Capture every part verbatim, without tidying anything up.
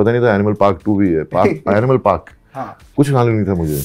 पता नहीं था एनिमल पार्क टू भी है, पार्क एनिमल पार्क हाँ। कुछ मालूम नहीं था मुझे।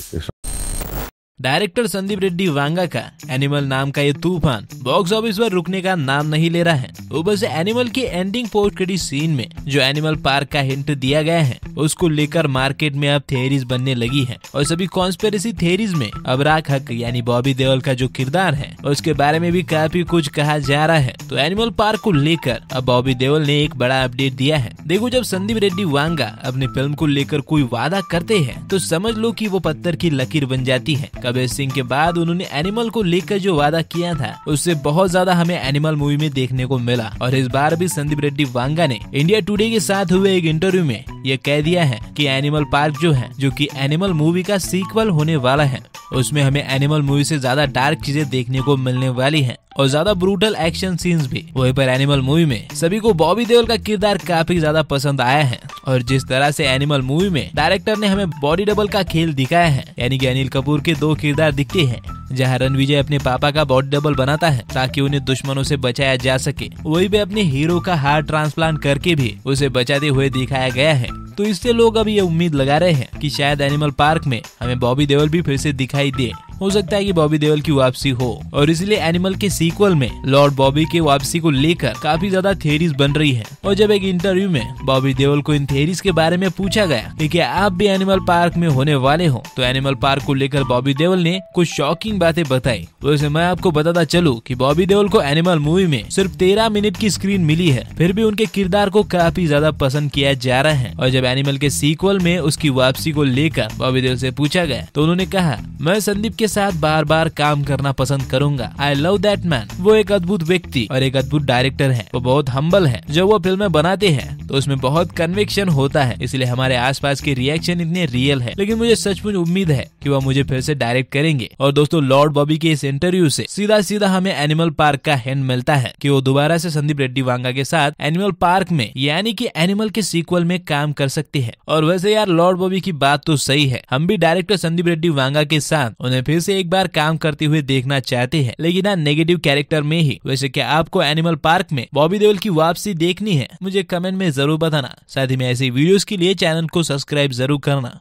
डायरेक्टर संदीप रेड्डी वांगा का एनिमल नाम का ये तूफान बॉक्स ऑफिस पर रुकने का नाम नहीं ले रहा है। ऊपर से एनिमल के एंडिंग पोस्ट क्रेडिट सीन में जो एनिमल पार्क का हिंट दिया गया है उसको लेकर मार्केट में अब थेरीज बनने लगी है और सभी कॉन्स्पिरेसी थेरीज में अब राख हक यानी बॉबी देओल का जो किरदार है उसके बारे में भी काफी कुछ कहा जा रहा है। तो एनिमल पार्क को लेकर अब बॉबी देओल ने एक बड़ा अपडेट दिया है। देखो, जब संदीप रेड्डी वांगा अपनी फिल्म को लेकर कोई वादा करते हैं तो समझ लो कि वो पत्थर की लकीर बन जाती है। कबीर सिंह के बाद उन्होंने एनिमल को लेकर जो वादा किया था उससे बहुत ज्यादा हमें एनिमल मूवी में देखने को मिला और इस बार भी संदीप रेड्डी वांगा ने इंडिया टुडे के साथ हुए एक इंटरव्यू में ये कह दिया है कि एनिमल पार्क जो है जो कि एनिमल मूवी का सीक्वल होने वाला है उसमें हमें एनिमल मूवी से ज्यादा डार्क चीजें देखने को मिलने वाली है और ज्यादा ब्रूटल एक्शन सीन्स भी। वहीं पर एनिमल मूवी में सभी को बॉबी देओल का किरदार काफी ज्यादा पसंद आया है और जिस तरह से एनिमल मूवी में डायरेक्टर ने हमें बॉडी डबल का खेल दिखाया है यानी कि अनिल कपूर के दो किरदार दिखते हैं जहाँ रणविजय अपने पापा का बॉडी डबल बनाता है ताकि उन्हें दुश्मनों से बचाया जा सके, वही भी अपने हीरो का हार्ट ट्रांसप्लांट करके भी उसे बचाते हुए दिखाया गया है। तो इससे लोग अभी ये उम्मीद लगा रहे हैं कि शायद एनिमल पार्क में हमें बॉबी देओल भी फिर से दिखाई दे। हो सकता है कि बॉबी देओल की वापसी हो और इसलिए एनिमल के सीक्वल में लॉर्ड बॉबी के वापसी को लेकर काफी ज्यादा थेरीज बन रही है। और जब एक इंटरव्यू में बॉबी देओल को इन थेरीज के बारे में पूछा गया कि क्या आप भी एनिमल पार्क में होने वाले हो तो एनिमल पार्क को लेकर बॉबी देओल ने कुछ शॉकिंग बातें बताई। वैसे मैं आपको बताता चलूं कि बॉबी देओल को एनिमल मूवी में सिर्फ तेरह मिनट की स्क्रीन मिली है, फिर भी उनके किरदार को काफी ज्यादा पसंद किया जा रहा है। और जब एनिमल के सीक्वल में उसकी वापसी को लेकर बॉबी देओल से पूछा गया तो उन्होंने कहा, मैं संदीप के साथ बार बार काम करना पसंद करूंगा। I love that man. वो एक अद्भुत व्यक्ति और एक अद्भुत डायरेक्टर है। वो बहुत हम्बल है। जब वो फिल्में बनाते हैं तो उसमें बहुत कन्विक्शन होता है, इसलिए हमारे आसपास के रिएक्शन इतने रियल है। लेकिन मुझे सचमुच उम्मीद है कि वो मुझे फिर से डायरेक्ट करेंगे। और दोस्तों, लॉर्ड बॉबी के इस इंटरव्यू से सीधा सीधा हमें एनिमल पार्क का हैंड मिलता है कि वो दोबारा से संदीप रेड्डी वांगा के साथ एनिमल पार्क में यानी कि एनिमल के सीक्वल में काम कर सकते हैं। और वैसे यार, लॉर्ड बॉबी की बात तो सही है। हम भी डायरेक्टर संदीप रेड्डी वांगा के साथ उन्हें फिर से एक बार काम करते हुए देखना चाहते हैं, लेकिन हाँ, नेगेटिव कैरेक्टर में ही। वैसे क्या आपको एनिमल पार्क में बॉबी देओल की वापसी देखनी है? मुझे कमेंट में जरूर बताना। साथ ही में ऐसी वीडियोस के लिए चैनल को सब्सक्राइब जरूर करना।